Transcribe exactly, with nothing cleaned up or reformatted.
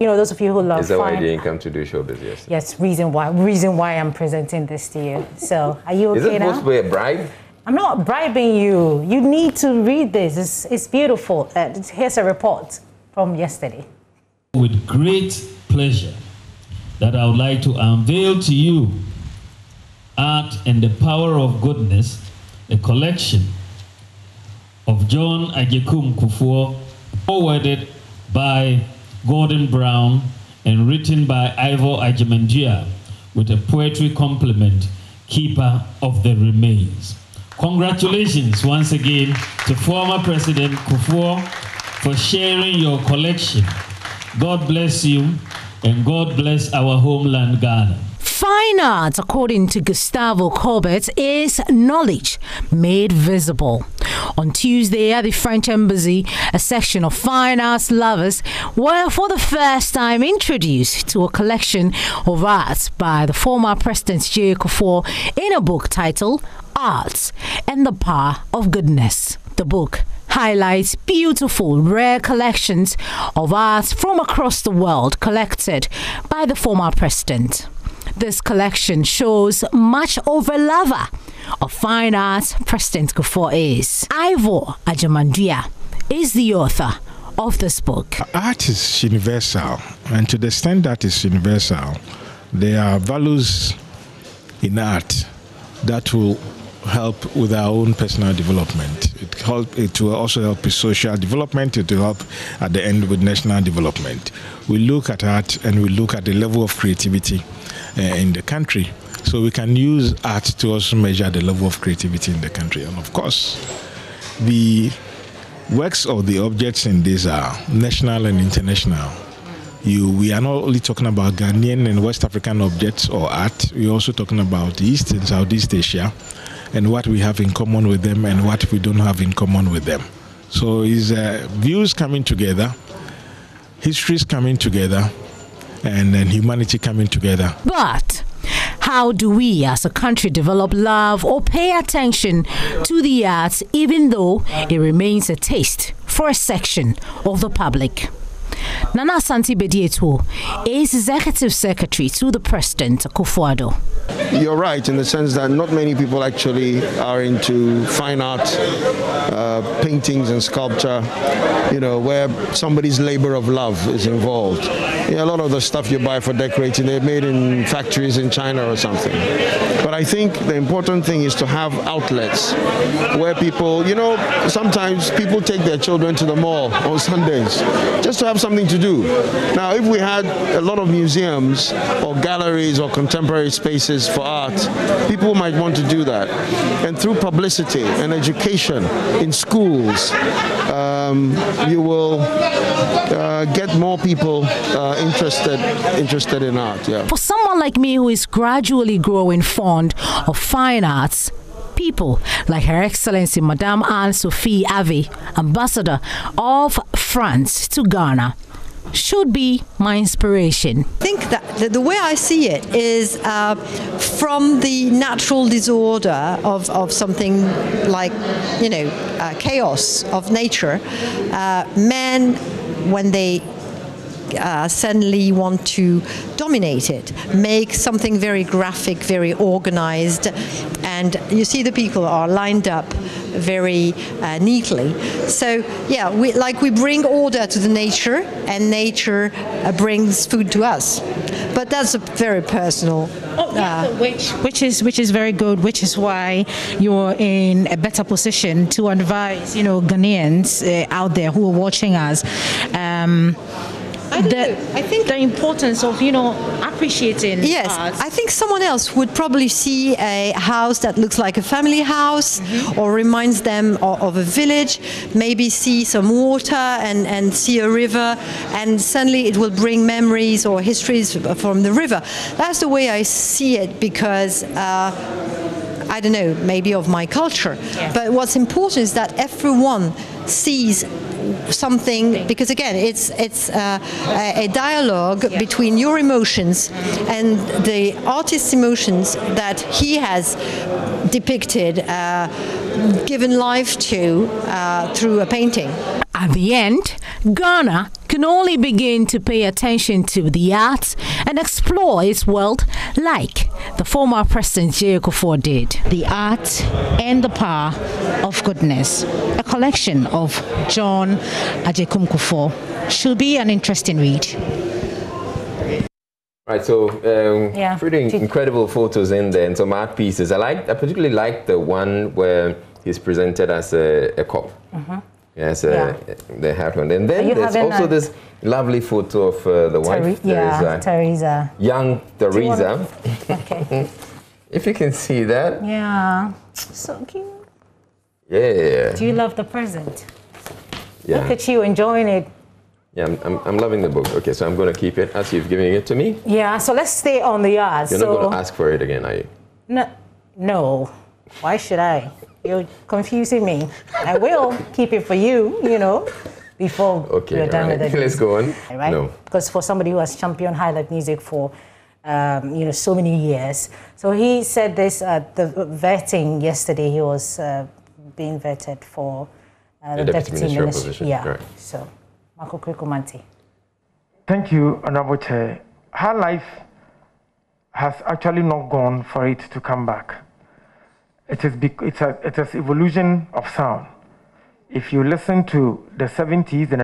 You know, those of you who love fun. Is that why you didn't come to do showbiz yesterday? Yes, reason why. Reason why I'm presenting this to you. So, are you okay now? Is it supposed to be a bribe? I'm not bribing you. You need to read this. It's, it's beautiful. Uh, here's a report from yesterday. With great pleasure that I would like to unveil to you Art and the Power of Goodness, a collection of John Agyekum Kufuor, forwarded by Gordon Brown and written by Ivor Ajamandria with a poetry compliment, Keeper of the Remains. Congratulations once again to former President Kufuor for sharing your collection. God bless you and God bless our homeland Ghana. Fine art, according to Gustavo Corbett, is knowledge made visible. On Tuesday at the French Embassy, a section of fine arts lovers were for the first time introduced to a collection of art by the former President J. Kufuor in a book titled Art and the Power of Goodness. The book highlights beautiful, rare collections of art from across the world collected by the former president. This collection shows much of a lover of fine art President Kufuor is. Ivor Ajamandria is the author of this book. Art is universal, and to the extent that it's universal, there are values in art that will help with our own personal development. It, help, it will also help with social development. It will help at the end with national development. We look at art and we look at the level of creativity uh, in the country. So we can use art to also measure the level of creativity in the country. And of course, the works or the objects in this are national and international. You, we are not only talking about Ghanaian and West African objects or art, we're also talking about East and Southeast Asia, and what we have in common with them and what we don't have in common with them. So it's uh, views coming together, histories coming together, and then humanity coming together. But how do we as a country develop love or pay attention to the arts, even though it remains a taste for a section of the public? Nana Santi Bedieto is Executive Secretary to the President Kufuor. You're right in the sense that not many people actually are into fine art, uh, paintings and sculpture, you know, where somebody's labor of love is involved. You know, a lot of the stuff you buy for decorating, they're made in factories in China or something. But I think the important thing is to have outlets where people, you know, sometimes people take their children to the mall on Sundays just to have something to do. Now, if we had a lot of museums or galleries or contemporary spaces for art, people might want to do that. And through publicity and education in schools, um, you will uh, get more people uh, interested interested in art. Yeah. For someone like me who is gradually growing fond of fine arts, people like Her Excellency Madame Anne-Sophie Avey, Ambassador of France to Ghana, should be my inspiration. I think that the, the way I see it is uh, from the natural disorder of, of something like, you know, uh, chaos of nature, uh, men, when they Uh, suddenly want to dominate it, make something very graphic, very organized, and you see the people are lined up very uh, neatly. So yeah, we, like we bring order to the nature, and nature uh, brings food to us. But that's a very personal. Oh, yeah, uh, which, which is which is very good, which is why you're in a better position to advise, you know, Ghanaians uh, out there who are watching us. Um, I, the, I think the importance of, you know, appreciating yes, art. I think someone else would probably see a house that looks like a family house, mm-hmm. or reminds them of, of a village, maybe see some water and, and see a river, and suddenly it will bring memories or histories from the river. That's the way I see it, because uh, I don't know, maybe of my culture. Yeah. But what's important is that everyone sees something, because again it's it's uh, a dialogue between your emotions and the artist's emotions that he has depicted, uh, given life to uh, through a painting. At the end, Ghana can only begin to pay attention to the arts and explore its world like the former President J. Kufuor did. The Art and the Power of Goodness, a collection of John Agyekum Kufuor, should be an interesting read. Right, so um, yeah. pretty incredible photos in there and some art pieces. I like, I particularly like the one where he's presented as a, a cop. Mm-hmm. Yes, uh, yeah. They happened. And then there's also this lovely photo of uh, the Ter wife, yeah, Teresa. Young Teresa. You okay. If you can see that. Yeah. So cute. Yeah. Do you love the present? Yeah. Look at you enjoying it. Yeah, I'm, I'm, I'm loving the book. Okay, so I'm going to keep it as you've given it to me. Yeah, so let's stay on the yard. You're so not going to ask for it again, are you? No. No. Why should I? You're confusing me. I will keep it for you, you know, before okay, we're done right. with it. Let's go on. Right? No. Because for somebody who has championed highlight music for, um, you know, so many years. So he said this at the vetting yesterday. He was uh, being vetted for uh, the, the deputy, deputy ministerial position. Yeah. Right. So, Marco Krikomanti. Thank you, Honorable Chair. Her life has actually not gone for it to come back. It is, it's a, it is evolution of sound. If you listen to the seventies and